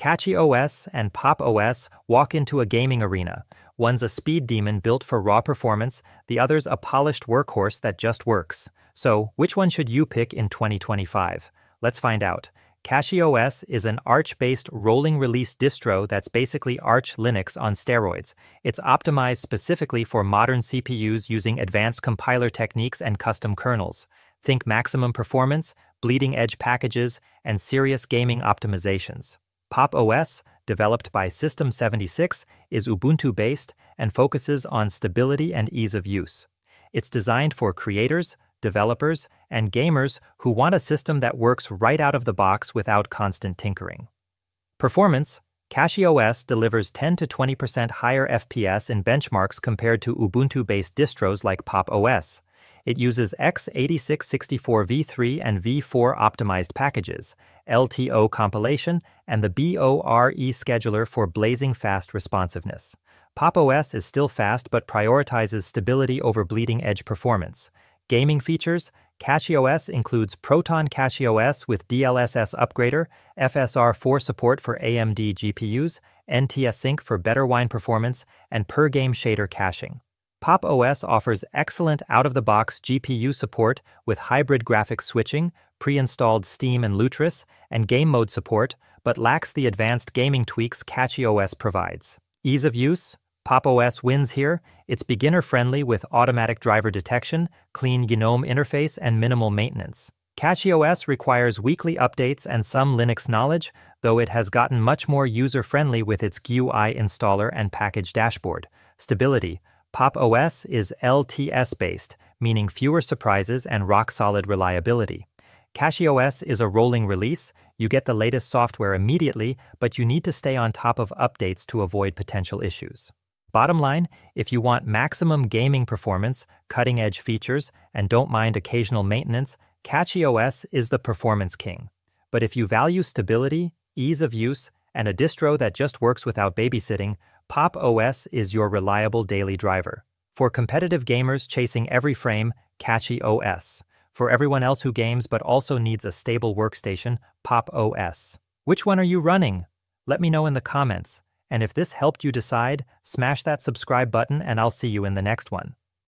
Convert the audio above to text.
CachyOS and Pop!_OS walk into a gaming arena. One's a speed demon built for raw performance, the other's a polished workhorse that just works. So, which one should you pick in 2025? Let's find out. CachyOS is an Arch-based rolling release distro that's basically Arch Linux on steroids. It's optimized specifically for modern CPUs using advanced compiler techniques and custom kernels. Think maximum performance, bleeding-edge packages, and serious gaming optimizations. Pop!_OS, developed by System76, is Ubuntu-based and focuses on stability and ease of use. It's designed for creators, developers, and gamers who want a system that works right out of the box without constant tinkering. Performance: CachyOS delivers 10 to 20% higher FPS in benchmarks compared to Ubuntu-based distros like Pop!_OS. It uses x86-64-v3 and v4 optimized packages, LTO compilation, and the BORE scheduler for blazing fast responsiveness. Pop!_OS is still fast but prioritizes stability over bleeding-edge performance. Gaming features: CachyOS includes Proton CachyOS with DLSS upgrader, FSR4 support for AMD GPUs, NTSync for better Wine performance, and per-game shader caching. Pop!_OS offers excellent out-of-the-box GPU support with hybrid graphics switching, pre-installed Steam and Lutris, and game mode support, but lacks the advanced gaming tweaks CachyOS provides. Ease of use: Pop!_OS wins here. It's beginner-friendly with automatic driver detection, clean GNOME interface, and minimal maintenance. CachyOS requires weekly updates and some Linux knowledge, though it has gotten much more user-friendly with its GUI installer and package dashboard. Stability: Pop!_OS is LTS-based, meaning fewer surprises and rock-solid reliability. CachyOS is a rolling release. You get the latest software immediately, but you need to stay on top of updates to avoid potential issues. Bottom line, if you want maximum gaming performance, cutting-edge features, and don't mind occasional maintenance, CachyOS is the performance king. But if you value stability, ease of use, and a distro that just works without babysitting, Pop!_OS is your reliable daily driver. For competitive gamers chasing every frame, CachyOS. For everyone else who games but also needs a stable workstation, Pop!_OS. Which one are you running? Let me know in the comments. And if this helped you decide, smash that subscribe button and I'll see you in the next one.